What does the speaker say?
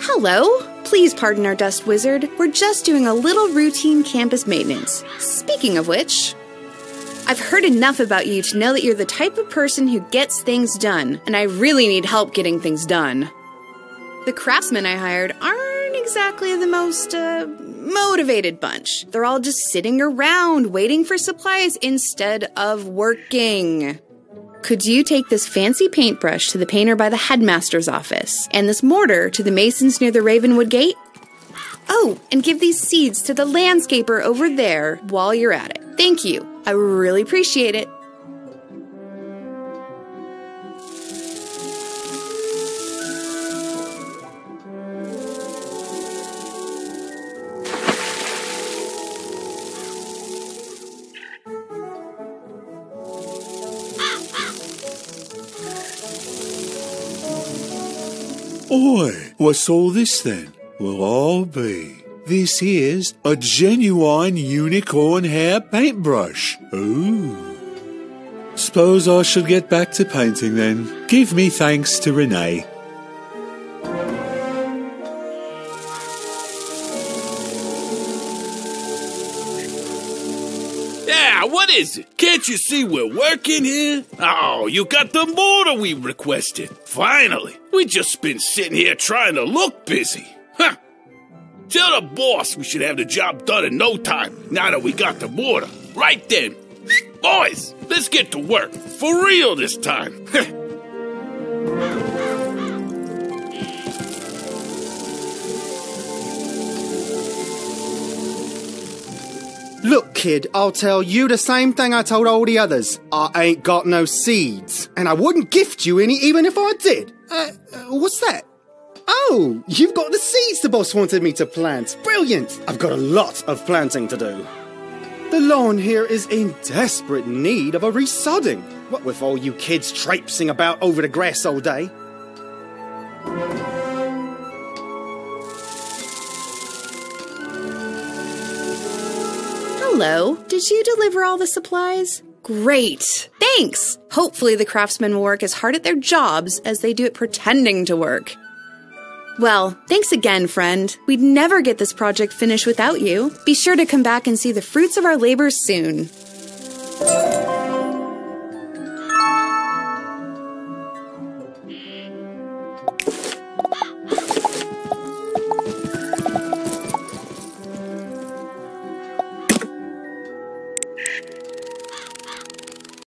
Hello? Please pardon our dust, wizard. We're just doing a little routine campus maintenance. Speaking of which, I've heard enough about you to know that you're the type of person who gets things done, and I really need help getting things done. The craftsmen I hired aren't exactly the most, motivated bunch. They're all just sitting around waiting for supplies instead of working. Could you take this fancy paintbrush to the painter by the headmaster's office, and this mortar to the masons near the Ravenwood Gate? Oh, and give these seeds to the landscaper over there while you're at it. Thank you. I really appreciate it. Oi, what's all this then? Well, I'll be. This is a genuine unicorn hair paintbrush. Ooh. Suppose I should get back to painting then. Give me thanks to Renee. Yeah, what is it? Can't you see we're working here? Oh, you got the mortar we requested. Finally. We just been sitting here trying to look busy. Huh. Tell the boss we should have the job done in no time, now that we got the mortar. Right then. Boys, let's get to work. For real this time. Look, kid, I'll tell you the same thing I told all the others. I ain't got no seeds, and I wouldn't gift you any even if I did. What's that? Oh, you've got the seeds the boss wanted me to plant. Brilliant! I've got a lot of planting to do. The lawn here is in desperate need of a resodding. What with all you kids traipsing about over the grass all day. Hello, did you deliver all the supplies? Great, thanks! Hopefully the craftsmen will work as hard at their jobs as they do at pretending to work. Well, thanks again, friend. We'd never get this project finished without you. Be sure to come back and see the fruits of our labor soon.